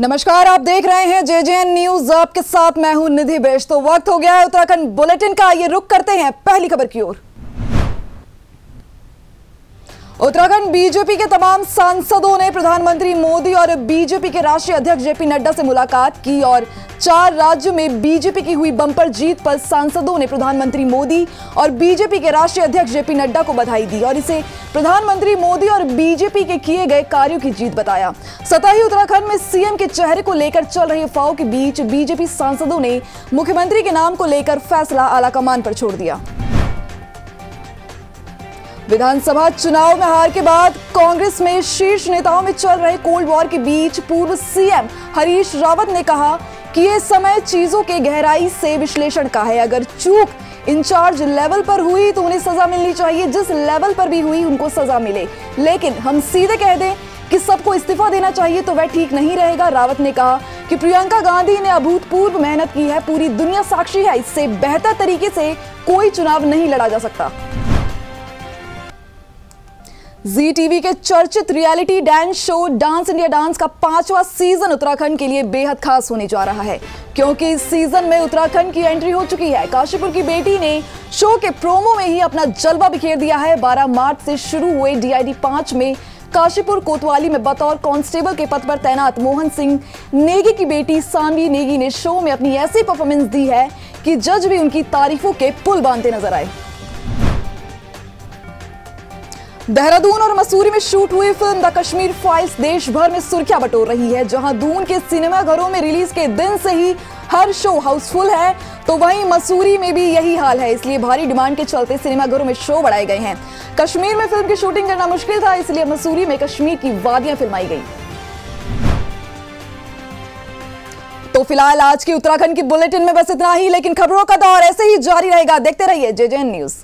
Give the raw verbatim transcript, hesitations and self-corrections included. नमस्कार, आप देख रहे हैं जेजेएन न्यूज। आपके साथ मैं हूं निधि बेश। तो वक्त हो गया है उत्तराखंड बुलेटिन का। ये रुक करते हैं पहली खबर की ओर। उत्तराखंड बीजेपी के तमाम सांसदों ने प्रधानमंत्री मोदी और बीजेपी के राष्ट्रीय अध्यक्ष जेपी नड्डा से मुलाकात की और चार राज्यों में बीजेपी की हुई बंपर जीत पर सांसदों ने प्रधानमंत्री मोदी और बीजेपी के राष्ट्रीय अध्यक्ष जेपी नड्डा को बधाई दी और इसे प्रधानमंत्री मोदी और बीजेपी के किए गए कार्यों की जीत बताया। सतही उत्तराखंड में सीएम के चेहरे को लेकर चल रही अफवाहों के बीच बीजेपी सांसदों ने मुख्यमंत्री के नाम को लेकर फैसला आलाकमान पर छोड़ दिया। विधानसभा चुनाव में हार के बाद कांग्रेस में शीर्ष नेताओं में चल रहे कोल्ड वॉर के बीच पूर्व सीएम हरीश रावत ने कहा कि ये समय चीजों के गहराई से विश्लेषण का है। अगर चूक इंचार्ज लेवल पर हुई तो उन्हें सजा मिलनी चाहिए, जिस लेवल पर भी हुई उनको सजा मिले, लेकिन हम सीधे कह दें कि सबको इस्तीफा देना चाहिए तो वह ठीक नहीं रहेगा। रावत ने कहा कि प्रियंका गांधी ने अभूतपूर्व मेहनत की है, पूरी दुनिया साक्षी है, इससे बेहतर तरीके से कोई चुनाव नहीं लड़ा जा सकता। जी टीवी के चर्चित reality dance show Dance India Dance का पांचवा सीजन उत्तराखंड के लिए बेहद खास होने जा रहा है, क्योंकि इस सीजन में उत्तराखंड की एंट्री हो चुकी है। काशीपुर की बेटी ने शो के प्रोमो में ही अपना जलवा बिखेर दिया है। बारह मार्च से शुरू हुए डीआईडी पांच में काशीपुर कोतवाली में बतौर कांस्टेबल के पद पर तैनात मोहन सिंह नेगी की बेटी सामवी नेगी ने शो में अपनी ऐसी परफॉर्मेंस दी है कि जज भी उनकी तारीफों के पुल बांधते नजर आए। देहरादून और मसूरी में शूट हुई फिल्म द कश्मीर फाइल्स देश भर में सुर्खियां बटोर रही है। जहां दून के सिनेमाघरों में रिलीज के दिन से ही हर शो हाउसफुल है, तो वहीं मसूरी में भी यही हाल है। इसलिए भारी डिमांड के चलते सिनेमाघरों में शो बढ़ाए गए हैं। कश्मीर में फिल्म की शूटिंग करना मुश्किल था, इसलिए मसूरी में कश्मीर की वादियां फिल्माई गई। तो फिलहाल आज की उत्तराखंड की बुलेटिन में बस इतना ही, लेकिन खबरों का दौर ऐसे ही जारी रहेगा। देखते रहिए जेजेएन न्यूज।